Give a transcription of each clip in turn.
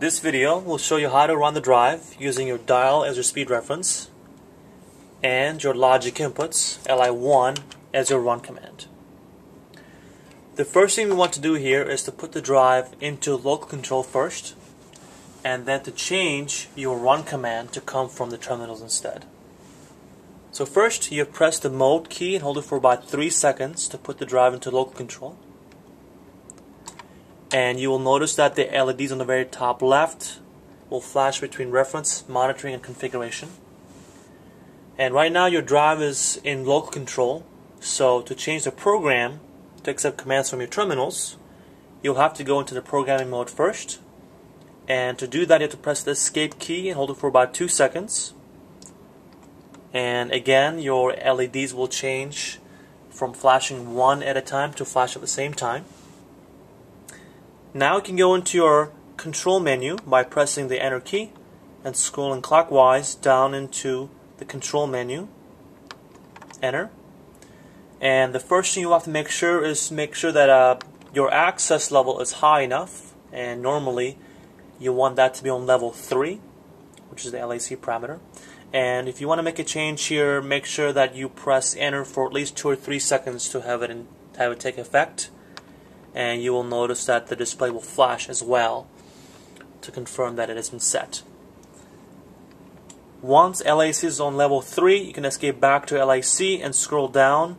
This video will show you how to run the drive using your dial as your speed reference and your logic inputs, LI1, as your run command. The first thing we want to do here is to put the drive into local control first, and then to change your run command to come from the terminals instead. So first, you press the mode key and hold it for about 3 seconds to put the drive into local control. And you will notice that the LEDs on the very top left will flash between reference, monitoring, and configuration. And right now your drive is in local control, so to change the program to accept commands from your terminals, you'll have to go into the programming mode first. And to do that, you have to press the escape key and hold it for about 2 seconds. And again, your LEDs will change from flashing one at a time to flash at the same time. Now you can go into your control menu by pressing the enter key and scrolling clockwise down into the control menu, enter. And the first thing you have to make sure is that your access level is high enough, and normally you want that to be on level 3, which is the LAC parameter. And if you want to make a change here, make sure that you press enter for at least 2 or 3 seconds to have it take effect. And you will notice that the display will flash as well to confirm that it has been set. Once LAC is on level 3, you can escape back to LAC and scroll down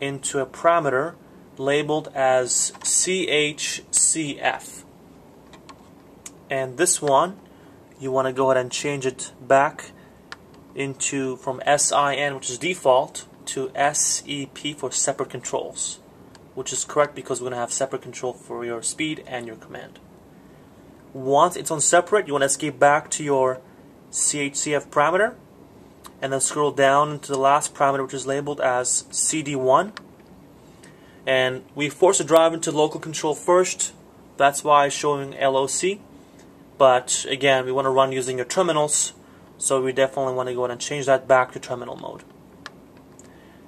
into a parameter labeled as CHCF. And this one, you want to go ahead and change it back into from SIN, which is default, to SEP for separate controls, which is correct because we're going to have separate control for your speed and your command. Once it's on separate, you want to escape back to your CHCF parameter and then scroll down into the last parameter, which is labeled as CD1. And we force the drive into local control first, that's why it's showing LOC, but again, we want to run using your terminals, so we definitely want to go ahead and change that back to terminal mode.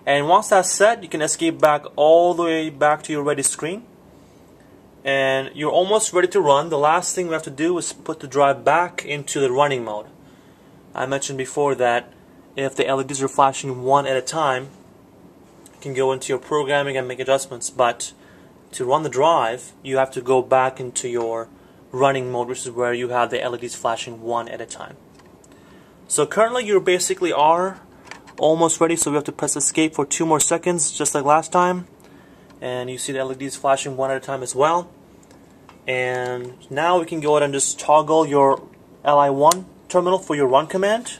And once that's set, you can escape back all the way back to your ready screen. And you're almost ready to run. The last thing we have to do is put the drive back into the running mode. I mentioned before that if the LEDs are flashing one at a time, you can go into your programming and make adjustments. But to run the drive, you have to go back into your running mode, which is where you have the LEDs flashing one at a time. So currently you basically are almost ready, so we have to press escape for 2 more seconds, just like last time. And you see the LEDs flashing one at a time as well. And now we can go ahead and just toggle your LI1 terminal for your run command.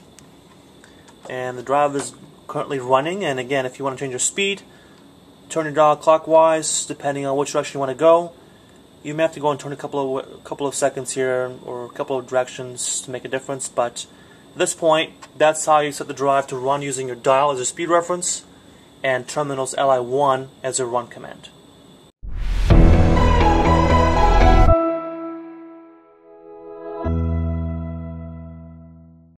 And the drive is currently running. And again, if you want to change your speed, turn your dial clockwise, depending on which direction you want to go. You may have to go and turn a couple of seconds here, or a couple of directions to make a difference, but at this point, that's how you set the drive to run using your dial as your speed reference and terminals LI1 as your run command.